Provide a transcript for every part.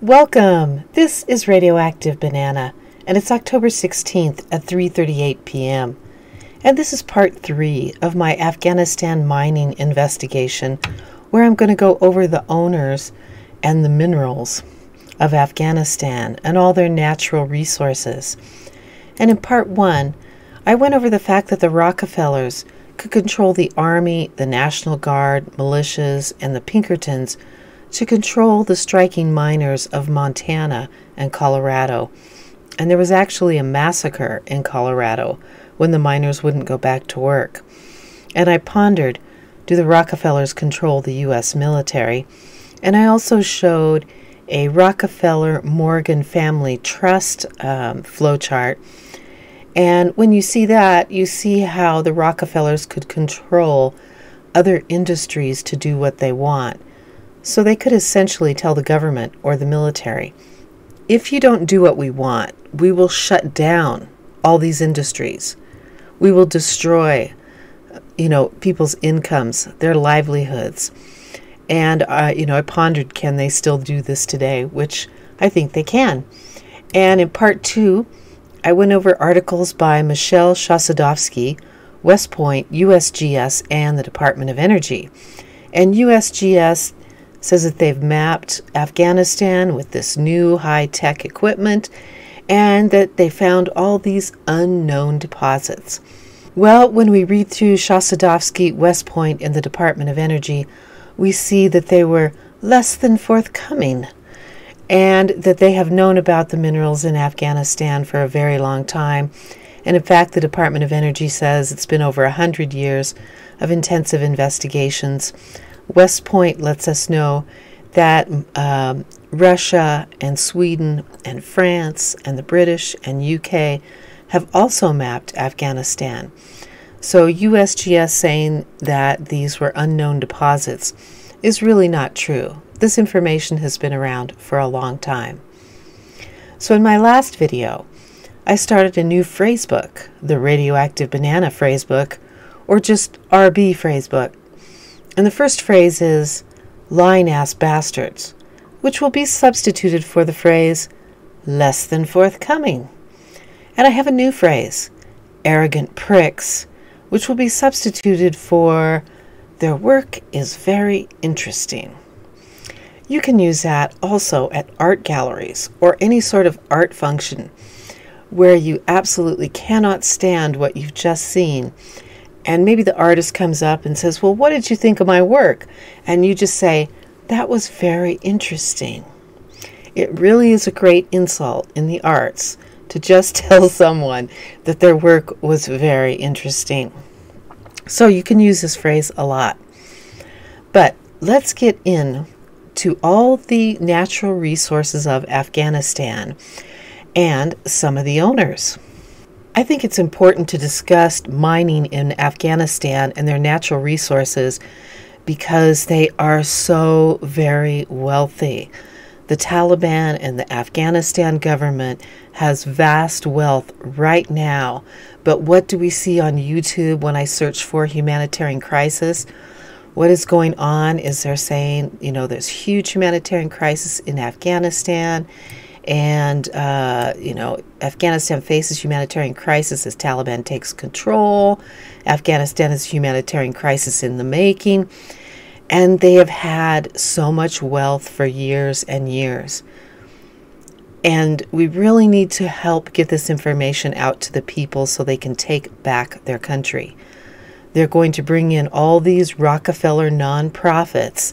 Welcome! This is Radioactive Banana, and it's October 16th at 3:38 p.m. And this is part 3 of my Afghanistan mining investigation, where I'm going to go over the owners and the minerals of Afghanistan and all their natural resources. And in part 1, I went over the fact that the Rockefellers could control the Army, the National Guard, militias, and the Pinkertons to control the striking miners of Montana and Colorado. And there was actually a massacre in Colorado when the miners wouldn't go back to work. And I pondered, do the Rockefellers control the U.S. military? And I also showed a Rockefeller-Morgan Family Trust flowchart. And when you see that, you see how the Rockefellers could control other industries to do what they want. So they could essentially tell the government or the military, if you don't do what we want, we will shut down all these industries. We will destroy, people's incomes, their livelihoods. And, I pondered, can they still do this today? Which I think they can. And in part 2, I went over articles by Michelle Chossudovsky, West Point, USGS, and the Department of Energy. And USGS says that they've mapped Afghanistan with this new high-tech equipment and that they found all these unknown deposits. Well, when we read through Chossudovsky, West Point, and the Department of Energy, we see that they were less than forthcoming and that they have known about the minerals in Afghanistan for a very long time. And in fact, the Department of Energy says it's been over 100 years of intensive investigations. West Point lets us know that Russia and Sweden and France and the British and UK have also mapped Afghanistan. So USGS saying that these were unknown deposits is really not true. This information has been around for a long time. So in my last video, I started a new phrasebook, the Radioactive Banana phrasebook, or just RB phrasebook. And the first phrase is, lying-ass bastards, which will be substituted for the phrase, less than forthcoming. And I have a new phrase, arrogant pricks, which will be substituted for, their work is very interesting. You can use that also at art galleries or any sort of art function where you absolutely cannot stand what you've just seen. And maybe the artist comes up and says, well, what did you think of my work? And you just say, that was very interesting. It really is a great insult in the arts to just tell someone that their work was very interesting. So you can use this phrase a lot. But let's get in to all the natural resources of Afghanistan and some of the owners. I think it's important to discuss mining in Afghanistan and their natural resources because they are so very wealthy. The Taliban and the Afghanistan government has vast wealth right now. But what do we see on YouTube when I search for humanitarian crisis? What is going on is they're saying, there's huge humanitarian crisis in Afghanistan. And, Afghanistan faces humanitarian crisis as Taliban takes control. Afghanistan is a humanitarian crisis in the making. And they have had so much wealth for years and years. And we really need to help get this information out to the people so they can take back their country. They're going to bring in all these Rockefeller nonprofits,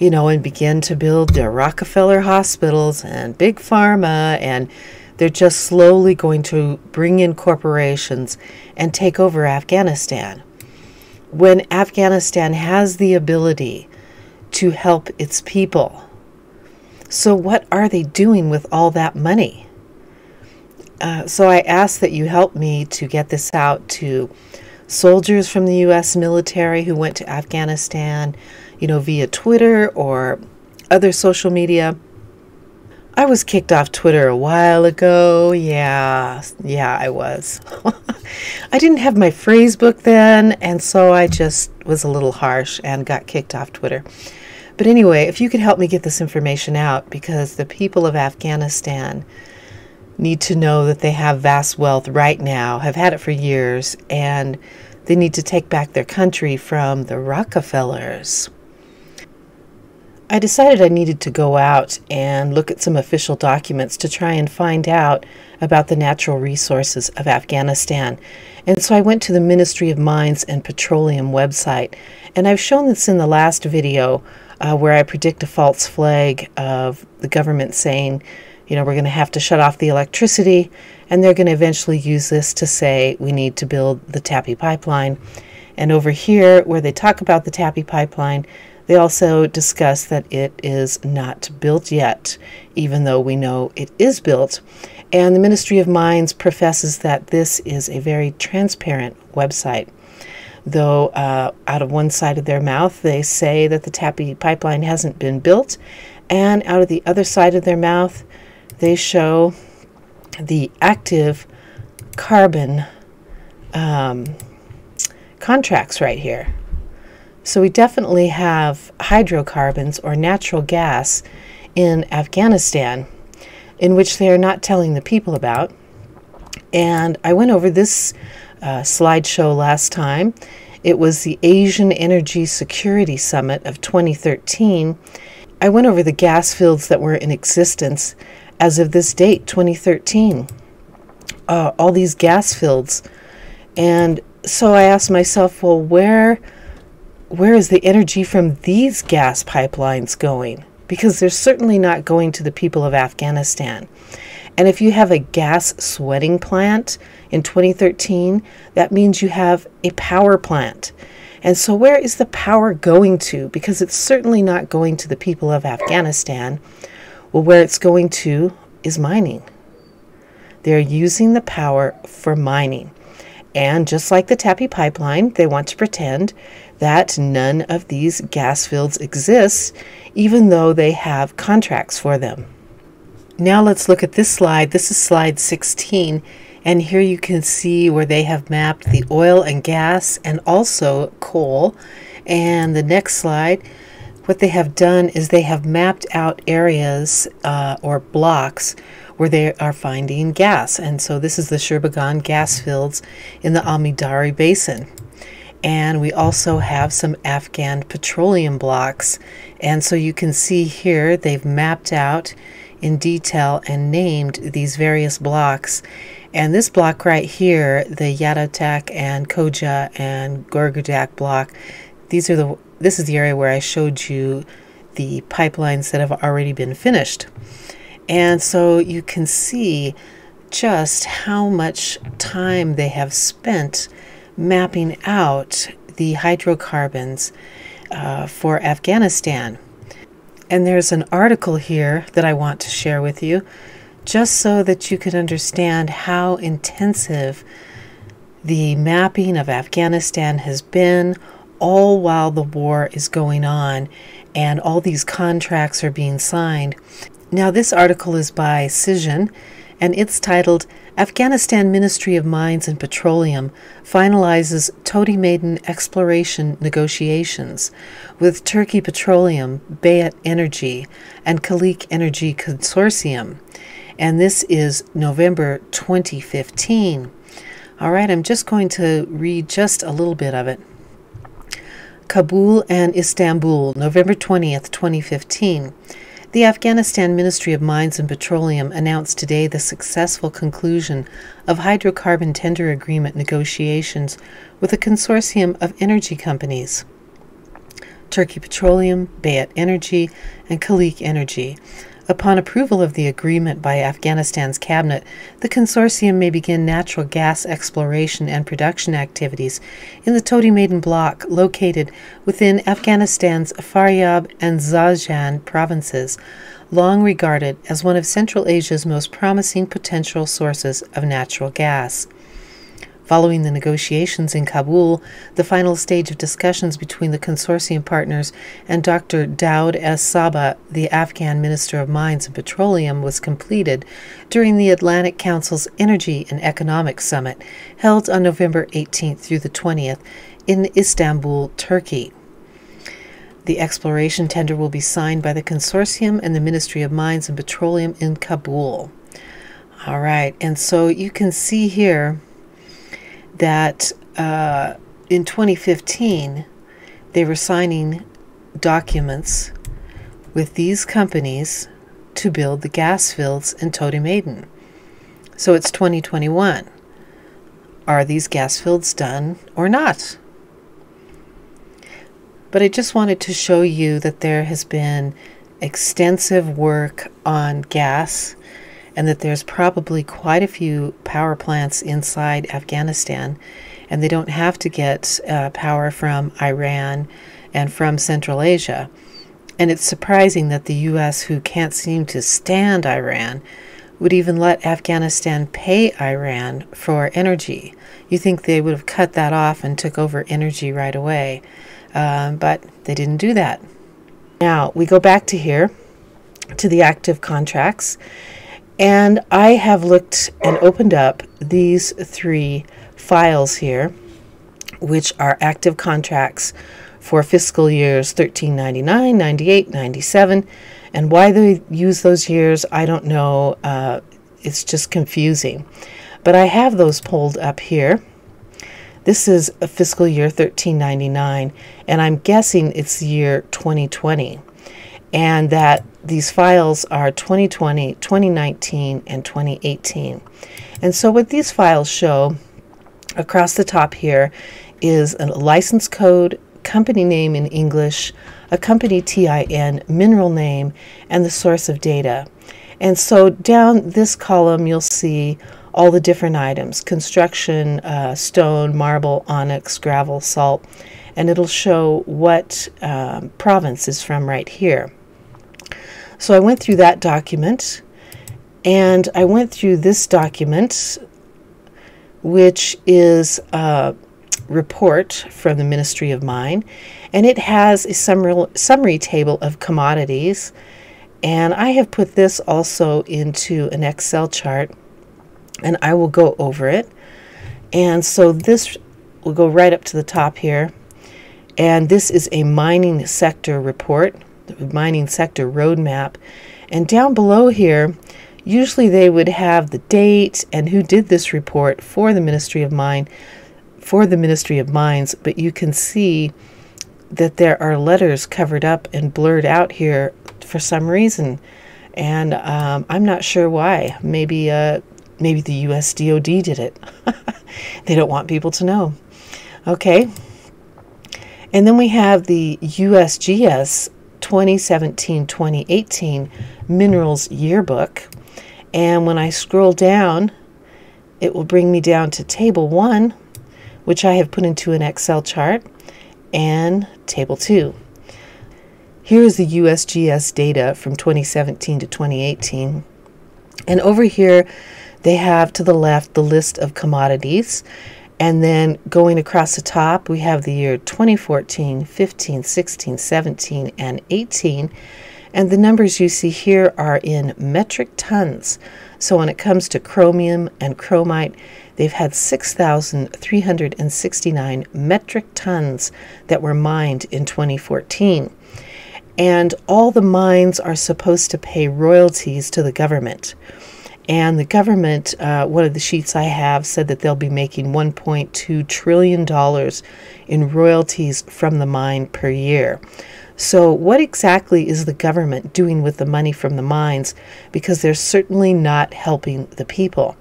and begin to build their Rockefeller hospitals and big pharma, and they're just slowly going to bring in corporations and take over Afghanistan. When Afghanistan has the ability to help its people. So what are they doing with all that money? So I ask that you help me to get this out to soldiers from the U.S. military who went to Afghanistan, via Twitter or other social media. I was kicked off Twitter a while ago. Yeah, I was. I didn't have my phrase book then, and so I just was a little harsh and got kicked off Twitter. But anyway, if you could help me get this information out, because the people of Afghanistan need to know that they have vast wealth right now, have had it for years, and they need to take back their country from the Rockefellers. I decided I needed to go out and look at some official documents to try and find out about the natural resources of Afghanistan. And so I went to the Ministry of Mines and Petroleum website. And I've shown this in the last video where I predict a false flag of the government saying, you know, we're going to have to shut off the electricity, and they're going to eventually use this to say we need to build the Tapi pipeline. And over here, where they talk about the Tapi pipeline, they also discuss that it is not built yet, even though we know it is built. And the Ministry of Mines professes that this is a very transparent website, though out of one side of their mouth they say that the Tapi pipeline hasn't been built, and out of the other side of their mouth they show the active carbon contracts right here. So we definitely have hydrocarbons or natural gas in Afghanistan, in which they are not telling the people about. And I went over this slideshow last time. It was the Asian Energy Security Summit of 2013. I went over the gas fields that were in existence as of this date, 2013. All these gas fields. And so I asked myself, well, where is the energy from these gas pipelines going? Because they're certainly not going to the people of Afghanistan. And if you have a gas sweating plant in 2013, that means you have a power plant. And so where is the power going to? Because it's certainly not going to the people of Afghanistan. Well, where it's going to is mining. They're using the power for mining. And just like the Tapi pipeline, they want to pretend that none of these gas fields exist, even though they have contracts for them. Now let's look at this slide. This is slide 16, and here you can see where they have mapped the oil and gas and also coal. And the next slide, what they have done is they have mapped out areas or blocks where they are finding gas. And so this is the Sherbagan gas fields in the Amidari Basin. And we also have some Afghan petroleum blocks. And so you can see here they've mapped out in detail and named these various blocks. And this block right here, the Yadatak and Koja and Gorgodak block, this is the area where I showed you the pipelines that have already been finished. And so you can see just how much time they have spent mapping out the hydrocarbons for Afghanistan. And there's an article here that I want to share with you just so that you can understand how intensive the mapping of Afghanistan has been, all while the war is going on and all these contracts are being signed. Now, this article is by Cision, and it's titled, Afghanistan Ministry of Mines and Petroleum Finalizes Totimaidan Exploration Negotiations with Turkiye Petroleum, Bayat Energy, and Calik Enerji Consortium. And this is November 2015. All right, I'm just going to read just a little bit of it. Kabul and Istanbul, November 20th, 2015. The Afghanistan Ministry of Mines and Petroleum announced today the successful conclusion of hydrocarbon tender agreement negotiations with a consortium of energy companies, Turkiye Petroleum, Bayat Energy, and Calik Enerji. Upon approval of the agreement by Afghanistan's cabinet, the consortium may begin natural gas exploration and production activities in the Totimaidan block located within Afghanistan's Faryab and Cision provinces, long regarded as one of Central Asia's most promising potential sources of natural gas. Following the negotiations in Kabul, the final stage of discussions between the consortium partners and Dr. Daud S. Saba, the Afghan Minister of Mines and Petroleum, was completed during the Atlantic Council's Energy and Economics Summit, held on November 18th through the 20th in Istanbul, Turkey. The exploration tender will be signed by the consortium and the Ministry of Mines and Petroleum in Kabul. All right, and so you can see here that in 2015, they were signing documents with these companies to build the gas fields in Totimaidan. So it's 2021. Are these gas fields done or not? But I just wanted to show you that there has been extensive work on gas and that there's probably quite a few power plants inside Afghanistan, and they don't have to get power from Iran and from Central Asia. And it's surprising that the U.S., who can't seem to stand Iran, would even let Afghanistan pay Iran for energy. You think they would have cut that off and took over energy right away. But they didn't do that. Now we go back to here, to the active contracts, and I have looked and opened up these three files here, which are active contracts for fiscal years 1399, 98, 97, and why they use those years, I don't know. It's just confusing. But I have those pulled up here. This is a fiscal year 1399, and I'm guessing it's the year 2020, and that these files are 2020, 2019, and 2018. And so what these files show across the top here is a license code, company name in English, a company TIN, mineral name, and the source of data. And so down this column, you'll see all the different items: construction, stone, marble, onyx, gravel, salt, and it'll show what province is from right here. So I went through that document, and I went through this document, which is a report from the Ministry of Mine, and it has a summary table of commodities, and I have put this also into an Excel chart, and I will go over it. And so this will go right up to the top here, and this is a mining sector report, the mining sector roadmap. And down below here, usually they would have the date and who did this report for the Ministry of Mine, for the Ministry of Mines, but you can see that there are letters covered up and blurred out here for some reason, and I'm not sure why. Maybe the US DOD did it. They don't want people to know. Okay. And then we have the USGS 2017-2018 Minerals Yearbook. And when I scroll down, it will bring me down to Table 1, which I have put into an Excel chart, and Table 2. Here is the USGS data from 2017 to 2018. And over here, they have to the left the list of commodities, and then going across the top we have the year 2014, 15, 16, 17, and 18, and the numbers you see here are in metric tons. So when it comes to chromium and chromite, they've had 6,369 metric tons that were mined in 2014. And all the mines are supposed to pay royalties to the government. And the government, one of the sheets I have said that they'll be making $1.2 trillion in royalties from the mine per year. So what exactly is the government doing with the money from the mines? Because they're certainly not helping the people.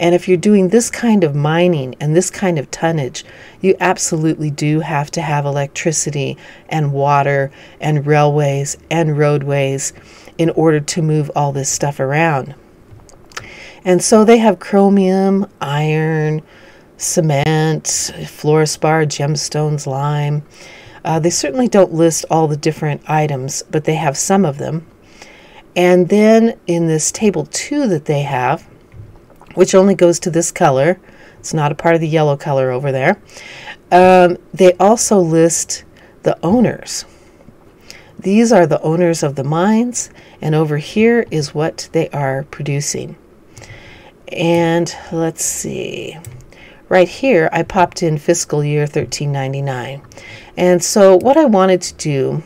And if you're doing this kind of mining and this kind of tonnage, you absolutely do have to have electricity and water and railways and roadways in order to move all this stuff around. And so they have chromium, iron, cement, fluorspar, gemstones, lime. They certainly don't list all the different items, but they have some of them. And then in this Table 2 that they have, which only goes to this color, it's not a part of the yellow color over there, they also list the owners. These are the owners of the mines, and over here is what they are producing. And let's see, right here I popped in fiscal year 1399. And so what I wanted to do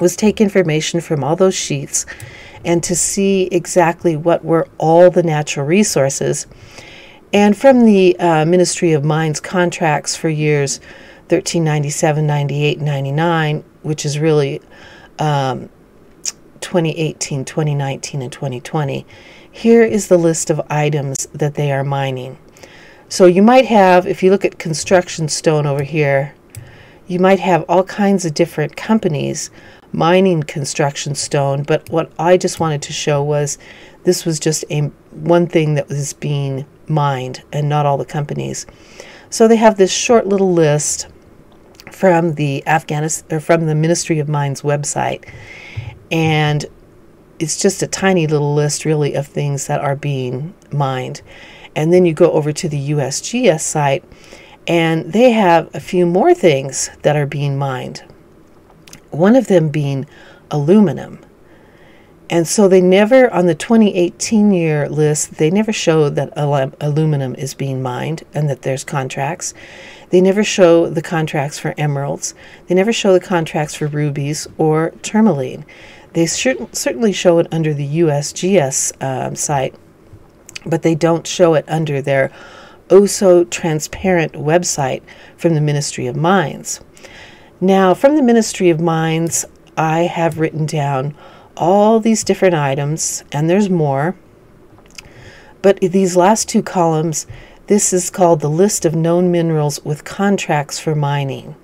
was take information from all those sheets and to see exactly what were all the natural resources. And from the Ministry of Mines contracts for years 1397, 98, 99, which is really 2018, 2019, and 2020, here is the list of items that they are mining. So you might have, if you look at construction stone over here, you might have all kinds of different companies mining construction stone, but what I just wanted to show was this was just one thing that was being mined and not all the companies. So they have this short little list from the Ministry of Mines website, and it's just a tiny little list really of things that are being mined. And then you go over to the USGS site and they have a few more things that are being mined, one of them being aluminum. And so they never, on the 2018 year list, they never show that aluminum is being mined and that there's contracts. They never show the contracts for emeralds. They never show the contracts for rubies or tourmaline. They certainly show it under the USGS site, but they don't show it under their oh-so-transparent website from the Ministry of Mines. Now, from the Ministry of Mines, I have written down all these different items, and there's more, but these last two columns, this is called the list of known minerals with contracts for mining.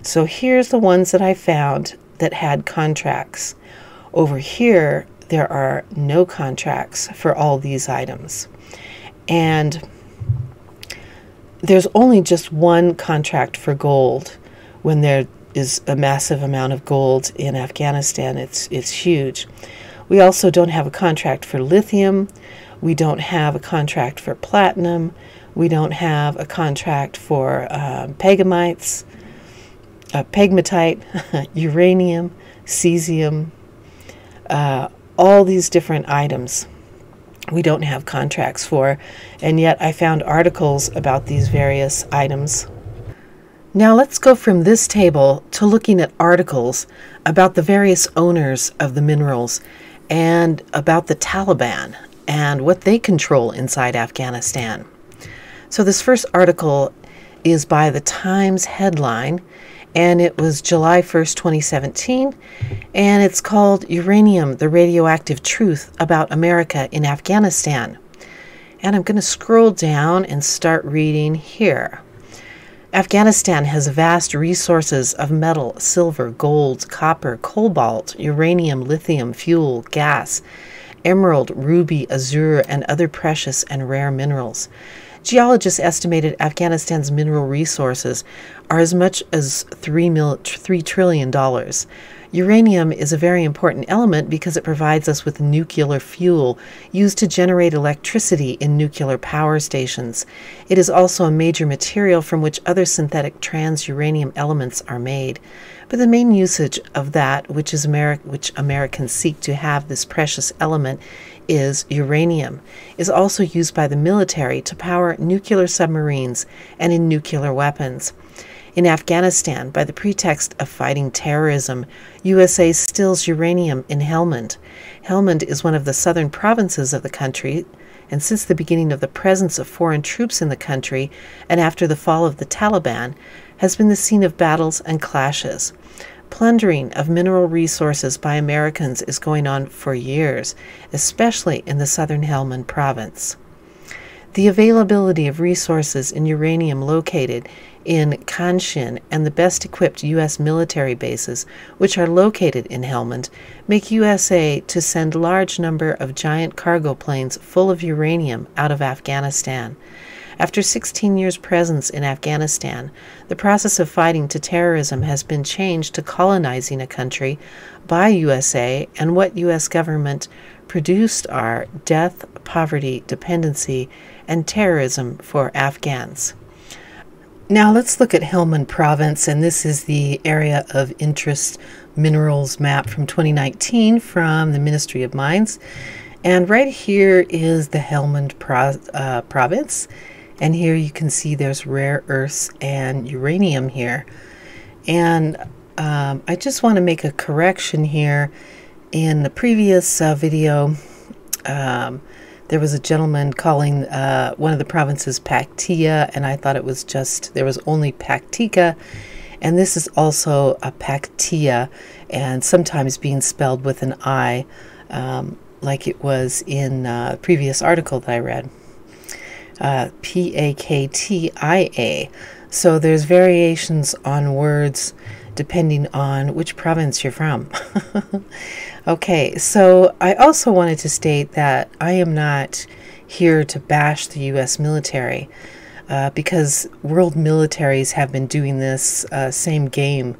So here's the ones that I found that had contracts. Over here, there are no contracts for all these items. And there's only just one contract for gold when there is a massive amount of gold in Afghanistan. It's huge. We also don't have a contract for lithium. We don't have a contract for platinum. We don't have a contract for pegmatite, uranium, cesium, all these different items we don't have contracts for, and yet I found articles about these various items. Now let's go from this table to looking at articles about the various owners of the minerals and about the Taliban and what they control inside Afghanistan. So this first article is by the Times headline, and it was July 1st, 2017, and it's called Uranium, the Radioactive Truth About America in Afghanistan. And I'm going to scroll down and start reading here. Afghanistan has vast resources of metal, silver, gold, copper, cobalt, uranium, lithium, fuel, gas, emerald, ruby, azure, and other precious and rare minerals. Geologists estimated Afghanistan's mineral resources are as much as $3 trillion. Uranium is a very important element because it provides us with nuclear fuel used to generate electricity in nuclear power stations. It is also a major material from which other synthetic trans-uranium elements are made. But the main usage of that which Americans seek to have this precious element is uranium, is also used by the military to power nuclear submarines and in nuclear weapons. In Afghanistan, by the pretext of fighting terrorism, USA steals uranium in Helmand. Helmand is one of the southern provinces of the country, and since the beginning of the presence of foreign troops in the country and after the fall of the Taliban, has been the scene of battles and clashes. Plundering of mineral resources by Americans is going on for years, especially in the southern Helmand province. The availability of resources in uranium located in Khanashin and the best equipped U.S. military bases, which are located in Helmand, make USA to send large number of giant cargo planes full of uranium out of Afghanistan. After 16 years' presence in Afghanistan, the process of fighting to terrorism has been changed to colonizing a country by USA, and what U.S. government produced are death, poverty, dependency, and terrorism for Afghans. Now let's look at Helmand Province, and this is the Area of Interest Minerals Map from 2019 from the Ministry of Mines. And right here is the Helmand Province. And here you can see there's rare earths and uranium here. And I just want to make a correction here. In the previous video, there was a gentleman calling one of the provinces Paktia, and I thought it was just, there was only Paktika, and this is also a Paktia, and sometimes being spelled with an I, like it was in a previous article that I read. P-A-K-T-I-A. So there's variations on words depending on which province you're from. Okay, so I also wanted to state that I am not here to bash the U.S. military, because world militaries have been doing this same game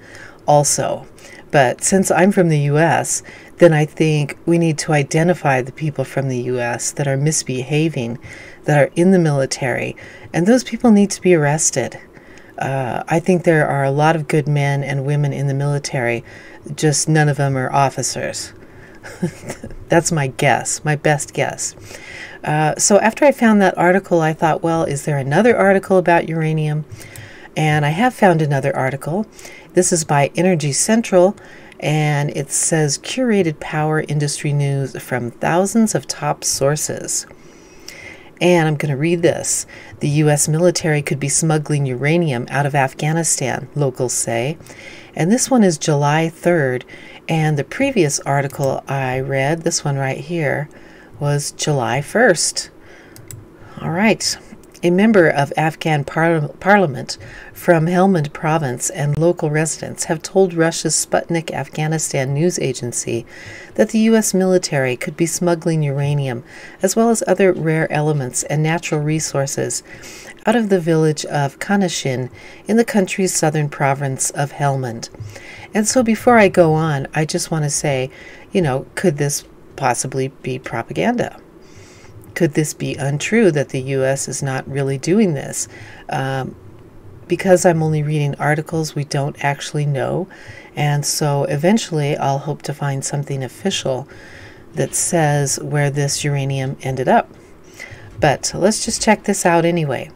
also. But since I'm from the U.S., then I think we need to identify the people from the U.S. that are misbehaving, that are in the military, and those people need to be arrested. I think there are a lot of good men and women in the military, just none of them are officers. That's my guess, my best guess. So after I found that article, I thought, well, is there another article about uranium? And I have found another article. This is by Energy Central, and it says curated power industry news from thousands of top sources. And I'm going to read this. The U.S. military could be smuggling uranium out of Afghanistan, locals say. And this one is July 3rd. And the previous article I read, this one right here, was July 1st. All right. A member of Afghan parliament from Helmand province and local residents have told Russia's Sputnik Afghanistan news agency that the U.S. military could be smuggling uranium as well as other rare elements and natural resources out of the village of Khanashin in the country's southern province of Helmand. And so before I go on, I just want to say, you know, could this possibly be propaganda? Could this be untrue that the U.S. is not really doing this? Because I'm only reading articles, we don't actually know. And so eventually I'll hope to find something official that says where this uranium ended up. But let's just check this out anyway.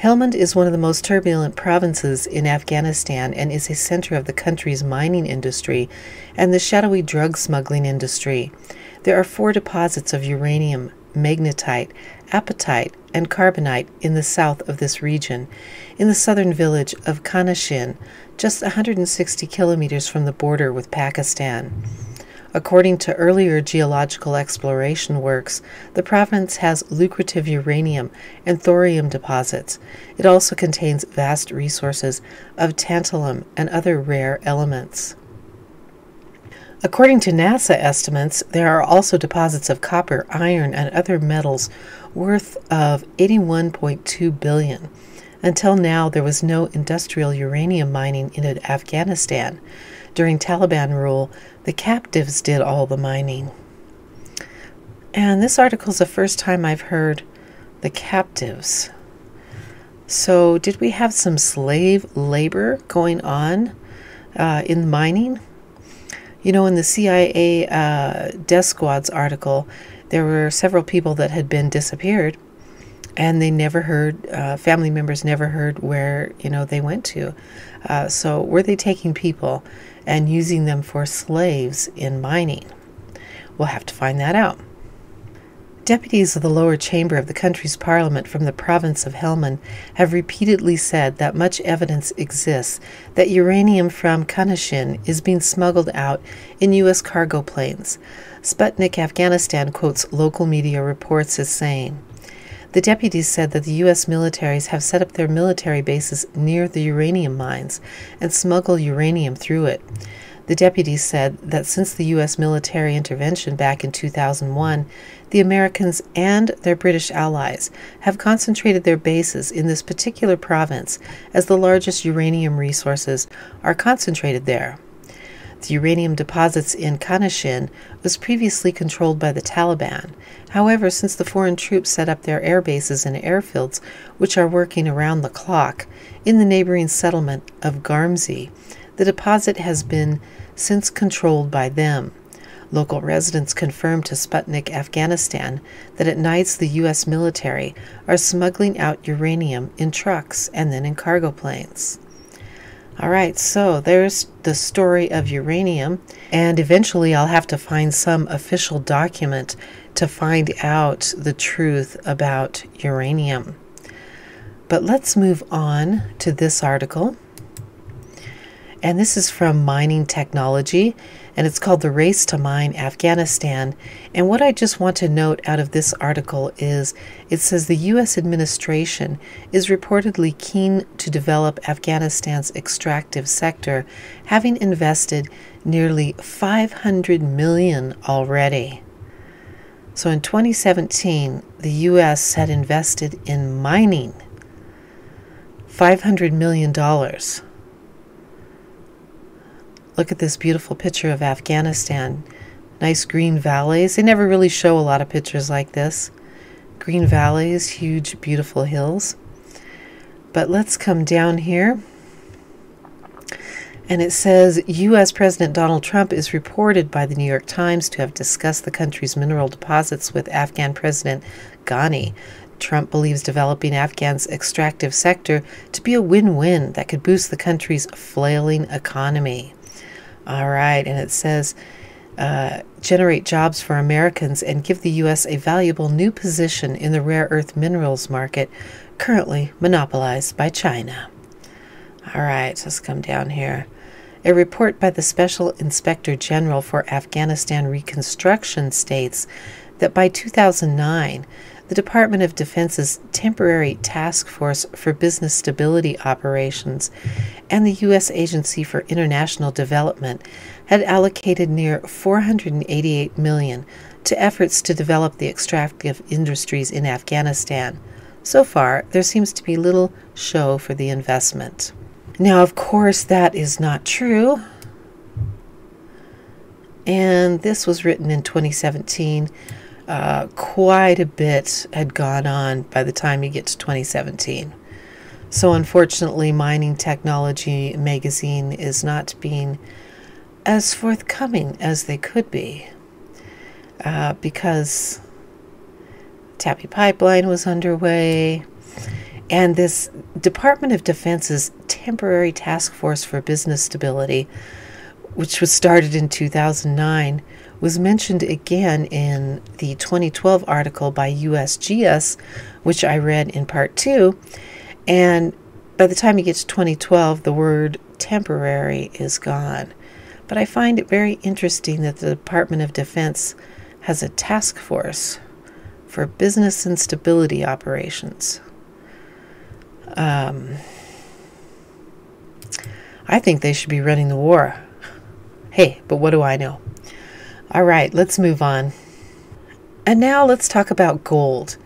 Helmand is one of the most turbulent provinces in Afghanistan and is a center of the country's mining industry and the shadowy drug smuggling industry. There are 4 deposits of uranium, magnetite, apatite, and carbonite in the south of this region, in the southern village of Khanashin, just 160 kilometers from the border with Pakistan. According to earlier geological exploration works, the province has lucrative uranium and thorium deposits. It also contains vast resources of tantalum and other rare elements. According to NASA estimates, there are also deposits of copper, iron, and other metals worth of $81.2 billion. Until now, there was no industrial uranium mining in Afghanistan. During Taliban rule, the captives did all the mining. And this article is the first time I've heard the captives. So did we have some slave labor going on in mining? You know, in the CIA Death Squad's article, there were several people that had been disappeared, and they never heard, family members never heard where, you know, they went to. So were they taking people and using them for slaves in mining? We'll have to find that out. Deputies of the lower chamber of the country's parliament from the province of Helmand have repeatedly said that much evidence exists that uranium from Khanashin is being smuggled out in U.S. cargo planes. Sputnik Afghanistan quotes local media reports as saying, the deputies said that the U.S. militaries have set up their military bases near the uranium mines and smuggle uranium through it. The deputies said that since the U.S. military intervention back in 2001, the Americans and their British allies have concentrated their bases in this particular province as the largest uranium resources are concentrated there. The uranium deposits in Khanashin was previously controlled by the Taliban. However, since the foreign troops set up their air bases and airfields, which are working around the clock, in the neighboring settlement of Garmzi, the deposit has been since controlled by them. Local residents confirmed to Sputnik Afghanistan that at nights the U.S. military are smuggling out uranium in trucks and then in cargo planes. All right, so there's the story of uranium, and eventually I'll have to find some official document to find out the truth about uranium. But let's move on to this article. And this is from Mining Technology, and it's called The Race to Mine Afghanistan. And what I just want to note out of this article is it says the U.S. administration is reportedly keen to develop Afghanistan's extractive sector, having invested nearly $500 million already. So in 2017, the U.S. had invested in mining $500 million. Look at this beautiful picture of Afghanistan. Nice green valleys. They never really show a lot of pictures like this. Green valleys, huge, beautiful hills. But let's come down here. And it says, U.S. President Donald Trump is reported by the New York Times to have discussed the country's mineral deposits with Afghan President Ghani. Trump believes developing Afghan's extractive sector to be a win-win that could boost the country's flailing economy. All right, and it says, generate jobs for Americans and give the U.S. a valuable new position in the rare earth minerals market, currently monopolized by China. All right, let's come down here. A report by the Special Inspector General for Afghanistan Reconstruction states that by 2009, the Department of Defense's Temporary Task Force for Business Stability Operations and the U.S. Agency for International Development had allocated near $488 million to efforts to develop the extractive industries in Afghanistan. So far, there seems to be little show for the investment. Now, of course, that is not true. And this was written in 2017. Quite a bit had gone on by the time you get to 2017. So unfortunately, Mining Technology magazine is not being as forthcoming as they could be because Tapi Pipeline was underway, and this Department of Defense's Temporary Task Force for Business Stability, which was started in 2009, was mentioned again in the 2012 article by USGS, which I read in part 2. And by the time you get to 2012, the word temporary is gone. But I find it very interesting that the Department of Defense has a task force for business and stability operations. I think they should be running the war. Hey, but what do I know? All right, let's move on. And now let's talk about gold.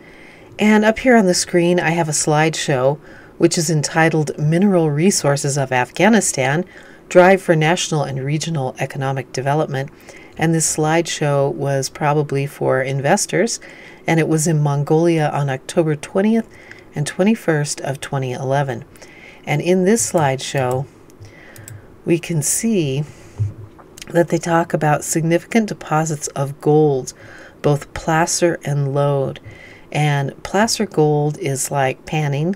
And up here on the screen, I have a slideshow, which is entitled Mineral Resources of Afghanistan, Drive for National and Regional Economic Development. And this slideshow was probably for investors, and it was in Mongolia on October 20th and 21st of 2011. And in this slideshow, we can see that they talk about significant deposits of gold, both placer and lode. And placer gold is like panning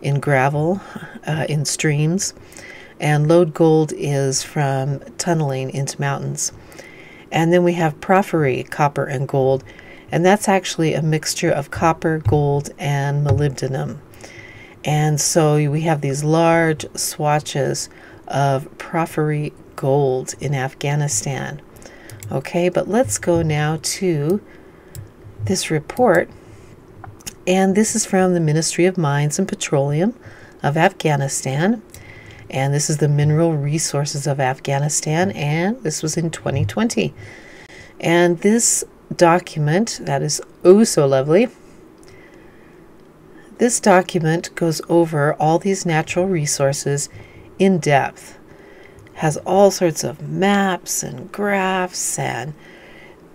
in gravel, in streams, and lode gold is from tunneling into mountains. And then we have porphyry, copper and gold, and that's actually a mixture of copper, gold, and molybdenum. And so we have these large swatches of porphyry gold in Afghanistan. Okay, but let's go now to this report, and this is from the Ministry of Mines and Petroleum of Afghanistan, and this is the Mineral Resources of Afghanistan, and this was in 2020. And this document that is oh so lovely, this document goes over all these natural resources in depth, has all sorts of maps and graphs, and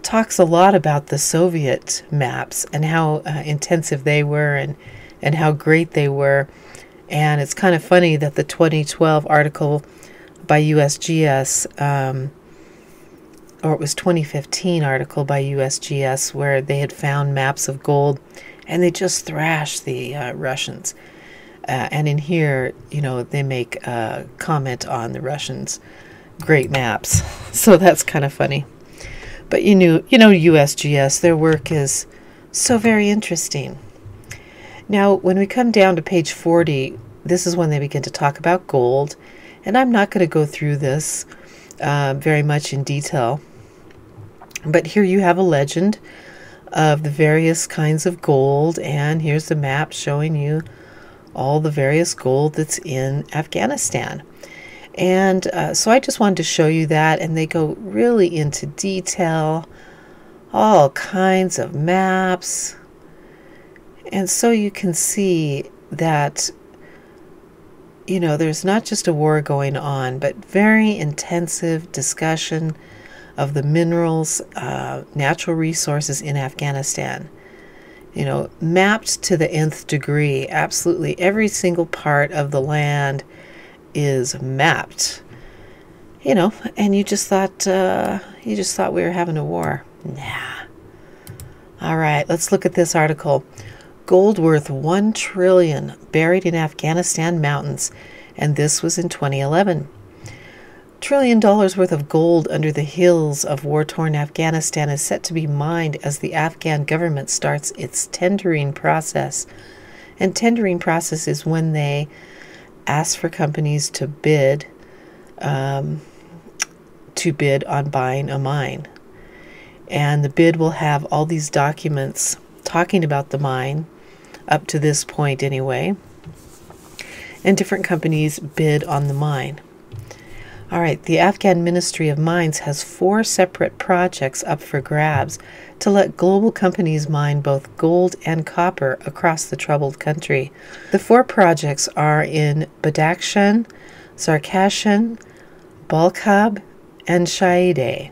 talks a lot about the Soviet maps and how intensive they were and how great they were. And it's kind of funny that the 2012 article by USGS, or it was 2015 article by USGS, where they had found maps of gold, and they just thrashed the Russians. And in here, you know, they make a comment on the Russians' great maps. So that's kind of funny. But you know, USGS, their work is so very interesting. Now, when we come down to page 40, this is when they begin to talk about gold. And I'm not going to go through this very much in detail. But here you have a legend of the various kinds of gold. And here's the map showing you all the various gold that's in Afghanistan. And so I just wanted to show you that. And they go really into detail, all kinds of maps. And so you can see that, you know, there's not just a war going on, but very intensive discussion of the minerals, natural resources in Afghanistan. You know, mapped to the nth degree. Absolutely every single part of the land is mapped. You know, and you just thought we were having a war. Nah. All right, let's look at this article. Gold worth $1 trillion buried in Afghanistan mountains, and this was in 2011. $1 trillion worth of gold under the hills of war-torn Afghanistan is set to be mined as the Afghan government starts its tendering process. And tendering process is when they ask for companies to bid on buying a mine. And the bid will have all these documents talking about the mine, up to this point anyway, and different companies bid on the mine. All right, the Afghan Ministry of Mines has 4 separate projects up for grabs to let global companies mine both gold and copper across the troubled country. The 4 projects are in Badakhshan, Zarkashan, Balkhab, and Shaide.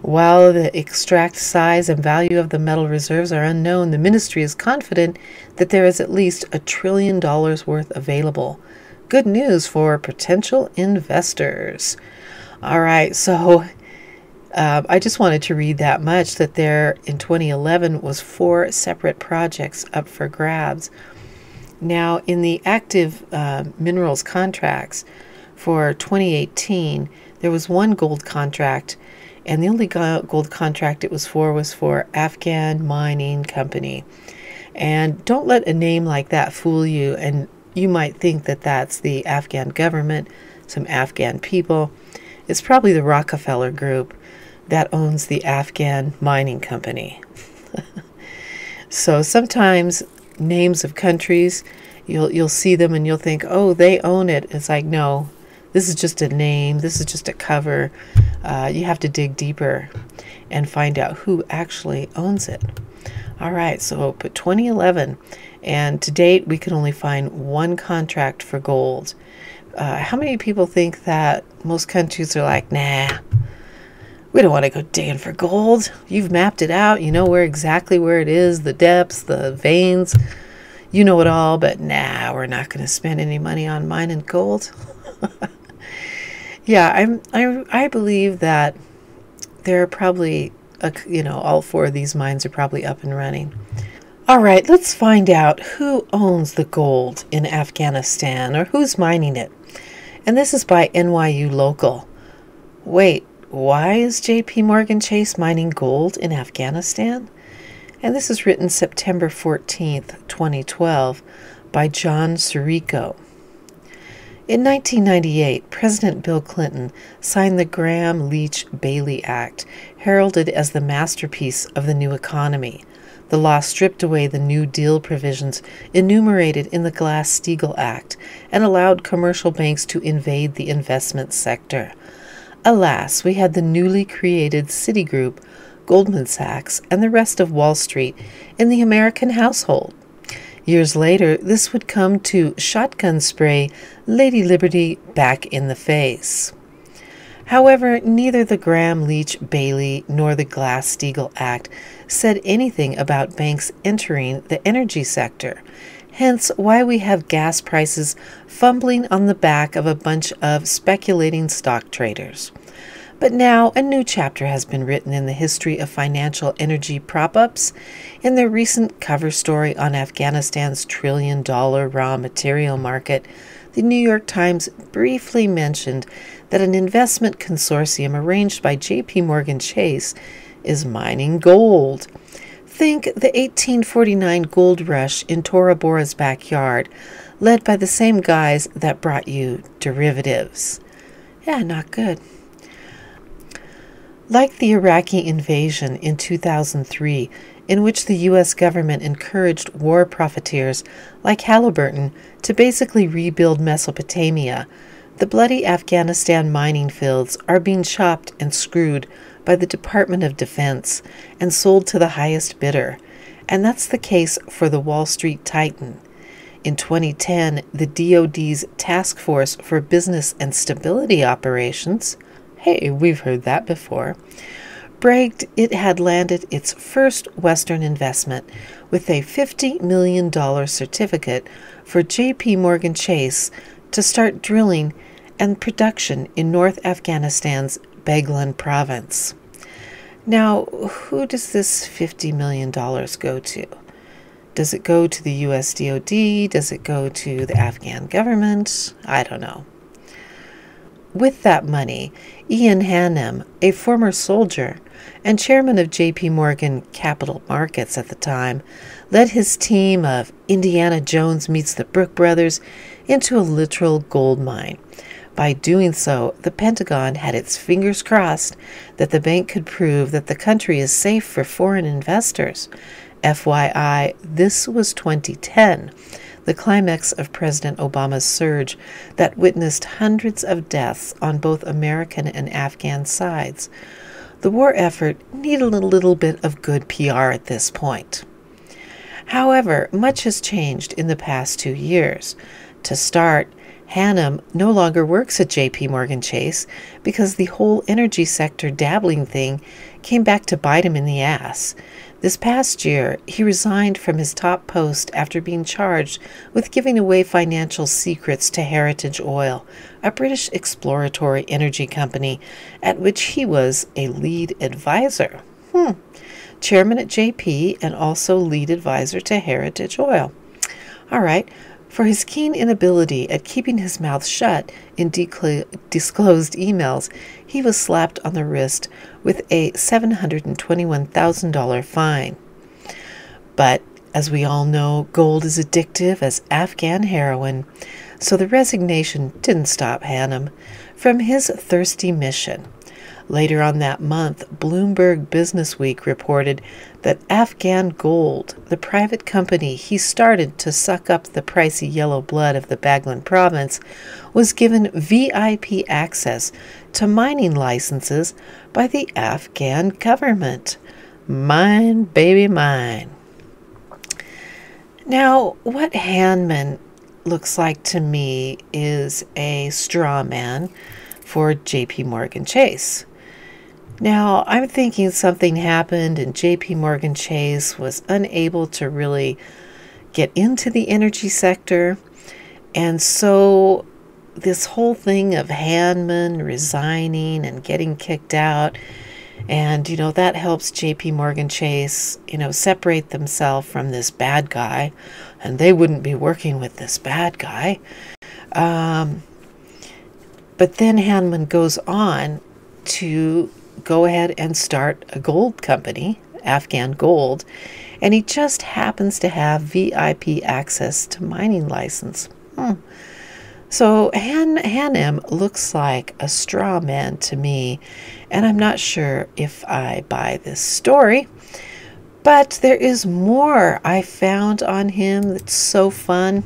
While the exact size and value of the metal reserves are unknown, the ministry is confident that there is at least $1 trillion worth available. Good news for potential investors. All right, so I just wanted to read that much, that there in 2011 was 4 separate projects up for grabs. Now, in the active minerals contracts for 2018, there was 1 gold contract. And the only gold contract it was for Afghan Mining Company. And don't let a name like that fool you. And you might think that that's the Afghan government, some Afghan people. It's probably the Rockefeller group that owns the Afghan Mining Company. So sometimes names of countries, you'll see them and you'll think, oh, they own it. It's like, no, this is just a name. This is just a cover. You have to dig deeper and find out who actually owns it. All right, so but 2011, and to date we can only find 1 contract for gold. How many people think that most countries are like, nah, we don't want to go digging for gold. You've mapped it out. You know where exactly where it is, the depths, the veins. You know it all, but nah, we're not going to spend any money on mining gold. Yeah, I believe that there are probably, you know, all 4 of these mines are probably up and running. All right, let's find out who owns the gold in Afghanistan or who's mining it. And this is by NYU Local. Wait, why is JP Morgan Chase mining gold in Afghanistan? And this is written September 14th, 2012 by John Sirico. In 1998, President Bill Clinton signed the Graham-Leach-Bailey Act, heralded as the masterpiece of the new economy. The law stripped away the New Deal provisions enumerated in the Glass-Steagall Act and allowed commercial banks to invade the investment sector. Alas, we had the newly created Citigroup, Goldman Sachs, and the rest of Wall Street in the American household. Years later, this would come to shotgun spray Lady Liberty back in the face. However, neither the Graham-Leach-Bailey nor the Glass-Steagall Act said anything about banks entering the energy sector, hence why we have gas prices fumbling on the back of a bunch of speculating stock traders. But now a new chapter has been written in the history of financial energy prop-ups in their recent cover story on Afghanistan's trillion-dollar raw material market. The New York Times briefly mentioned that an investment consortium arranged by JP Morgan Chase is mining gold. Think the 1849 gold rush in Tora Bora's backyard, led by the same guys that brought you derivatives. Yeah, not good. Like the Iraqi invasion in 2003, in which the U.S. government encouraged war profiteers like Halliburton to basically rebuild Mesopotamia, the bloody Afghanistan mining fields are being chopped and screwed by the Department of Defense and sold to the highest bidder. And that's the case for the Wall Street Titan. In 2010, the DoD's Task Force for Business and Stability Operations, hey, we've heard that before, bragged it had landed its first Western investment with a $50 million certificate for JP Morgan Chase to start drilling and production in North Afghanistan's Baghlan province. Now, who does this $50 million go to? Does it go to the US DoD? Does it go to the Afghan government? I don't know. With that money, Ian Hannam, a former soldier and chairman of JP Morgan Capital Markets at the time, led his team of Indiana Jones meets the Brook Brothers into a literal gold mine. By doing so, the Pentagon had its fingers crossed that the bank could prove that the country is safe for foreign investors. FYI, this was 2010. The climax of President Obama's surge that witnessed hundreds of deaths on both American and Afghan sides. The war effort needed a little bit of good PR at this point. However, much has changed in the past 2 years. To start, Hannam no longer works at JP Morgan Chase because the whole energy sector dabbling thing came back to bite him in the ass. This past year, he resigned from his top post after being charged with giving away financial secrets to Heritage Oil, a British exploratory energy company at which he was a lead advisor. Chairman at JP and also lead advisor to Heritage Oil. All right. For his keen inability at keeping his mouth shut in disclosed emails, he was slapped on the wrist with a $721,000 fine. But, as we all know, gold is addictive as Afghan heroin, so the resignation didn't stop Hannam from his thirsty mission. Later on that month, Bloomberg Businessweek reported that Afghan Gold, the private company he started to suck up the pricey yellow blood of the Baghlan province, was given VIP access to mining licenses by the Afghan government. Mine, baby, mine. Now, what Hannam looks like to me is a straw man for JP Morgan Chase. Now, I'm thinking something happened and JP Morgan Chase was unable to really get into the energy sector. And so this whole thing of Hannam resigning and getting kicked out, and, you know, that helps JP Morgan Chase, you know, separate themselves from this bad guy, and they wouldn't be working with this bad guy. But then Hannam goes on to go ahead and start a gold company, Afghan Gold, and he just happens to have VIP access to mining license. So Hannam looks like a straw man to me, and I'm not sure if I buy this story. But there is more I found on him that's so fun.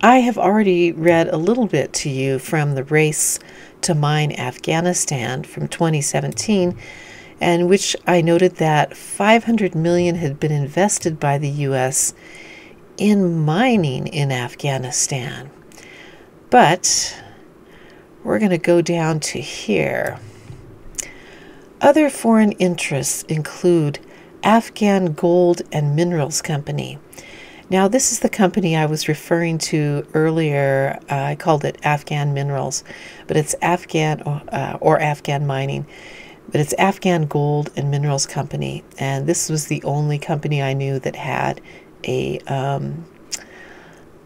I have already read a little bit to you from The Race to Mine Afghanistan from 2017, in which I noted that $500 million had been invested by the U.S. in mining in Afghanistan. But we're going to go down to here. Other foreign interests include Afghan Gold and Minerals Company, Now, this is the company I was referring to earlier. I called it Afghan Minerals, but it's Afghan or Afghan Mining. But it's Afghan Gold and Minerals Company, and this was the only company I knew that had a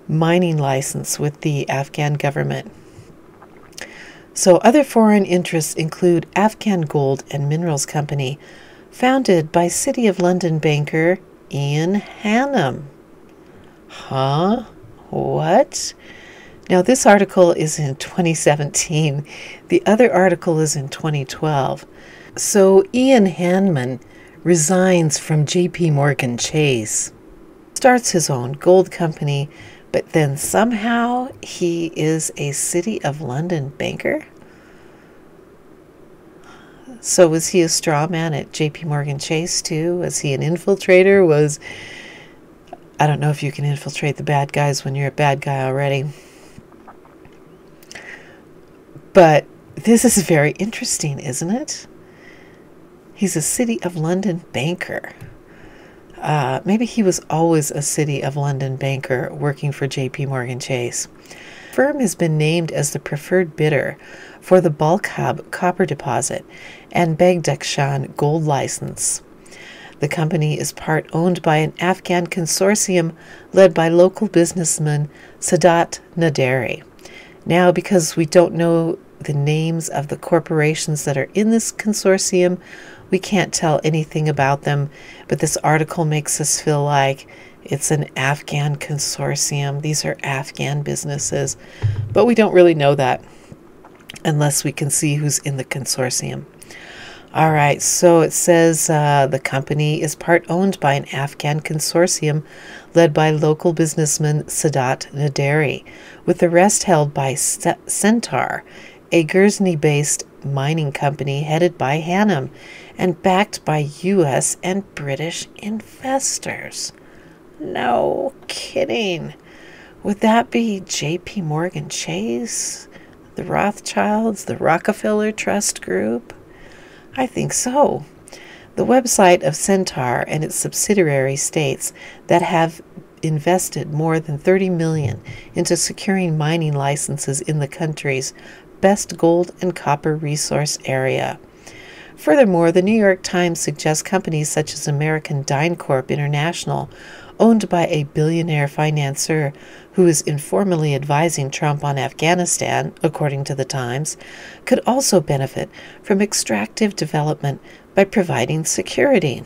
mining license with the Afghan government. So other foreign interests include Afghan Gold and Minerals Company, founded by City of London banker Ian Hannam. Huh? What? Now, this article is in 2017. The other article is in 2012. So Ian Hannam resigns from JP Morgan Chase, starts his own gold company, but then somehow he is a City of London banker? So was he a straw man at JP Morgan Chase too? Was he an infiltrator? I don't know if you can infiltrate the bad guys when you're a bad guy already. But this is very interesting, isn't it? He's a City of London banker. Maybe he was always a City of London banker working for JP Morgan Chase. The firm has been named as the preferred bidder for the Balkhab copper deposit and Bagdakshan gold license. The company is part owned by an Afghan consortium led by local businessman Sadat Naderi. Now, because we don't know the names of the corporations that are in this consortium, we can't tell anything about them, but this article makes us feel like it's an Afghan consortium. These are Afghan businesses, but we don't really know that unless we can see who's in the consortium. All right, so it says the company is part owned by an Afghan consortium led by local businessman Sadat Naderi, with the rest held by Centaur, a Ghazni-based mining company headed by Hannam and backed by U.S. and British investors. No kidding. Would that be J.P. Morgan Chase, the Rothschilds, the Rockefeller Trust Group? I think so. The website of Centaur and its subsidiary states that have invested more than $30 million into securing mining licenses in the country's best gold and copper resource area. Furthermore, the New York Times suggests companies such as American DynCorp International, owned by a billionaire financier who is informally advising Trump on Afghanistan, according to the Times, could also benefit from extractive development by providing security.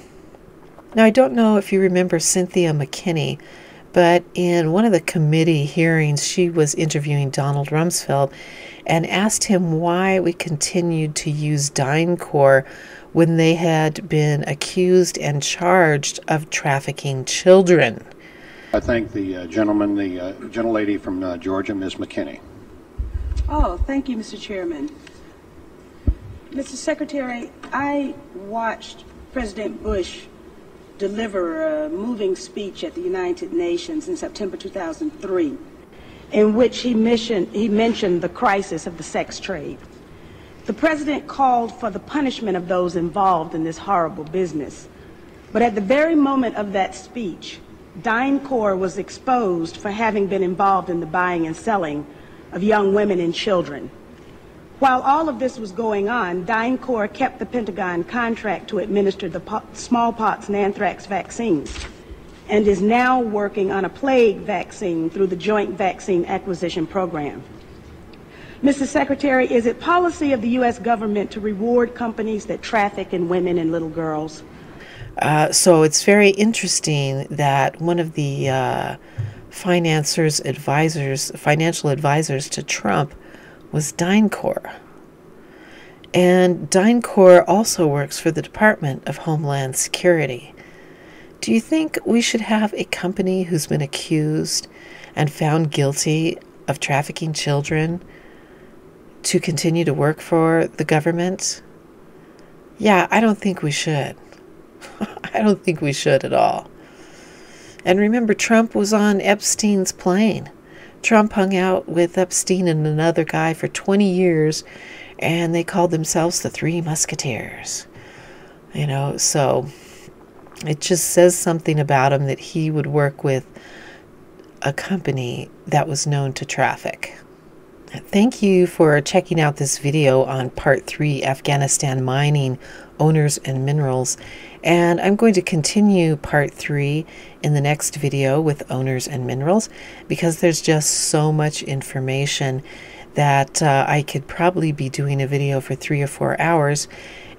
Now, I don't know if you remember Cynthia McKinney, but in one of the committee hearings, she was interviewing Donald Rumsfeld and asked him why we continued to use DynCorp when they had been accused and charged of trafficking children. I thank the gentleman, the gentlelady from Georgia, Ms. McKinney. Oh, thank you, Mr. Chairman. Mr. Secretary, I watched President Bush deliver a moving speech at the United Nations in September 2003, in which he mentioned the crisis of the sex trade. The president called for the punishment of those involved in this horrible business. But at the very moment of that speech, DynCorp was exposed for having been involved in the buying and selling of young women and children. While all of this was going on, DynCorp kept the Pentagon contract to administer the smallpox and anthrax vaccines, and is now working on a plague vaccine through the Joint Vaccine Acquisition Program. Mr. Secretary, is it policy of the U.S. government to reward companies that traffic in women and little girls? So it's very interesting that one of the financial advisors to Trump was DynCorp. And DynCorp also works for the Department of Homeland Security. Do you think we should have a company who's been accused and found guilty of trafficking children to continue to work for the government? Yeah, I don't think we should. I don't think we should at all. And remember, Trump was on Epstein's plane. Trump hung out with Epstein and another guy for 20 years, and they called themselves the Three Musketeers. You know, so it just says something about him that he would work with a company that was known to traffic. Thank you for checking out this video on Part 3, Afghanistan Mining, Owners and Minerals. And I'm going to continue Part 3 in the next video with Owners and Minerals, because there's just so much information that I could probably be doing a video for 3 or 4 hours.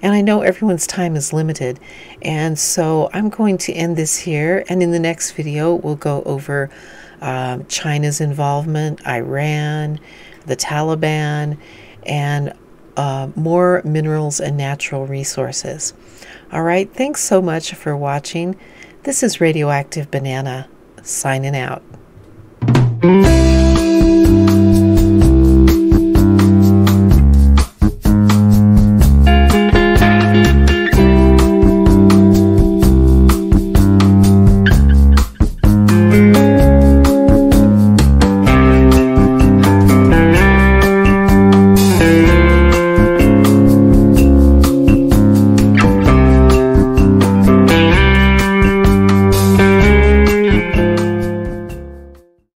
And I know everyone's time is limited. And so I'm going to end this here. And in the next video, we'll go over China's involvement, Iran, the Taliban, and more minerals and natural resources. All right, thanks so much for watching. This is Radioactive Banana, signing out.